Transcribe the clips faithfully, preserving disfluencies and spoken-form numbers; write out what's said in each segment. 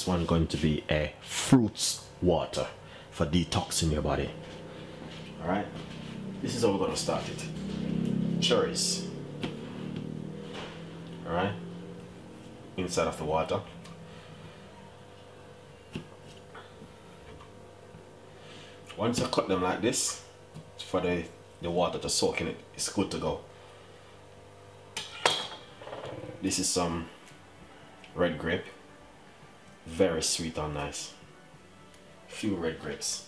this one going to be a fruits water for detoxing your body. All right, this is how we're going to start it. Cherries, all right, inside of the water. Once I cut them like this, for the, the water to soak in it, it's good to go. This is some red grape, very sweet and nice. Few red grapes.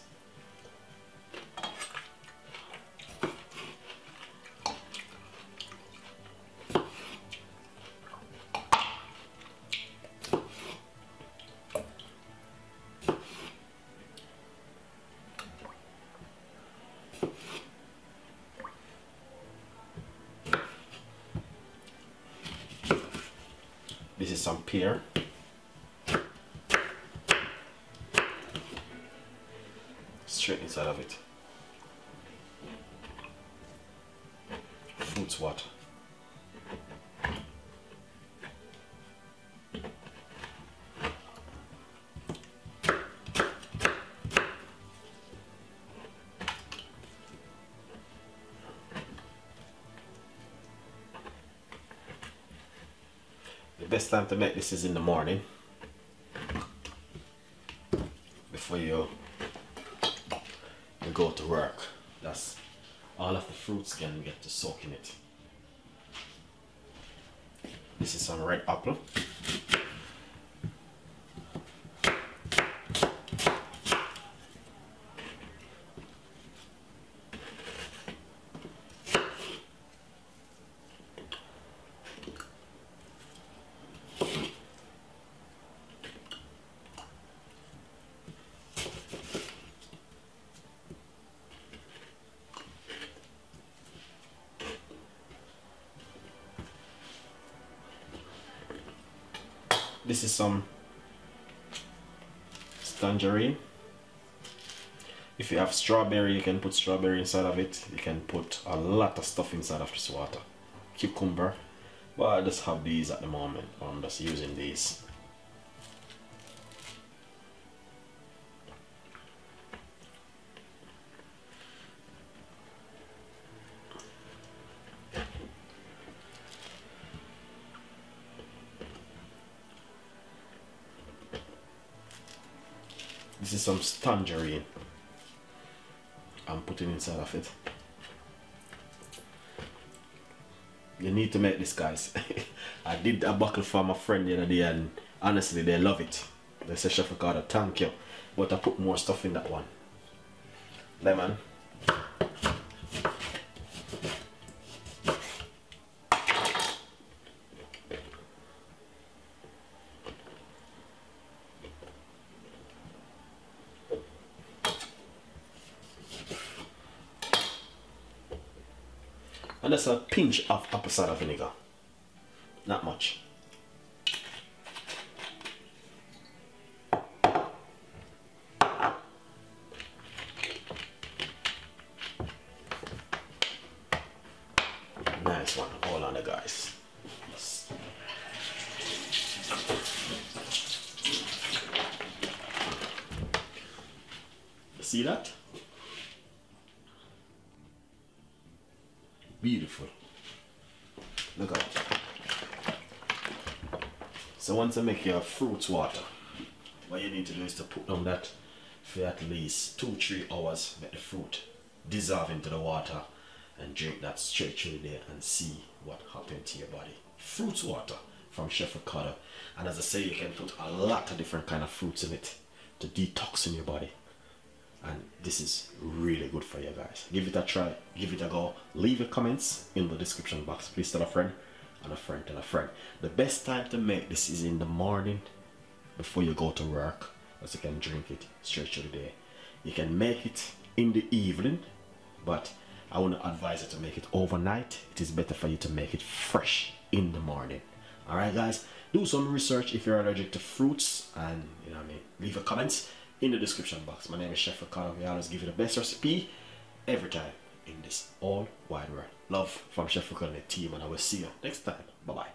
This is some pear. Straight inside of it. Fruits water. Best time to make this is in the morning, before you, you go to work. That's all of the fruits can get to soak in it. This is some red apple. This is some tangerine. If you have strawberry, you can put strawberry inside of it. You can put a lot of stuff inside of this water. Cucumber. But I just have these at the moment. I'm just using these. This is some tangerine I'm putting inside of it. You need to make this, guys. I did a bottle for my friend the other day and honestly they love it. They say, Chef Ricardo, thank you. But I put more stuff in that one. Lemon. And that's a pinch of apple cider vinegar. Not much. Nice one. All on the guys. Yes. See that? Beautiful. Look at it. So once I make your fruits water, what you need to do is to put on that for at least two, three hours, let the fruit dissolve into the water and drink that straight through there and see what happened to your body. Fruits water from Chef Ricardo. And as I say, you can put a lot of different kind of fruits in it to detox in your body. And this is really good for you guys. Give it a try, give it a go. Leave your comments in the description box. Please tell a friend and a friend and a friend. The best time to make this is in the morning before you go to work, as you can drink it straight through the day. You can make it in the evening, but I wouldn't advise you to make it overnight. It is better for you to make it fresh in the morning. Alright guys, do some research if you're allergic to fruits and you know what I mean, leave your comments in the description box. My name is Chef Ricardo. We always give you the best recipe every time in this all wide world. Love from Chef Ricardo and the team, and I will see you next time. Bye bye.